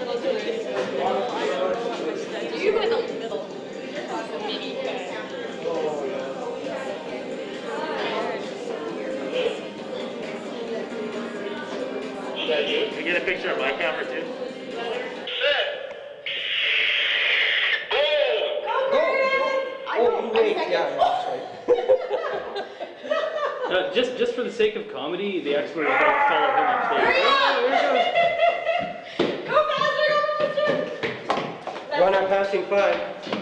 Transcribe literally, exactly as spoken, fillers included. Can we get a picture of my camera too? Set. Go. Go. Go. I oh, wait. Yeah, that's right. No, just, just for the sake of comedy, the expert is going to follow him upstairs. Hurry up! Go faster! Go faster! Run on passing five.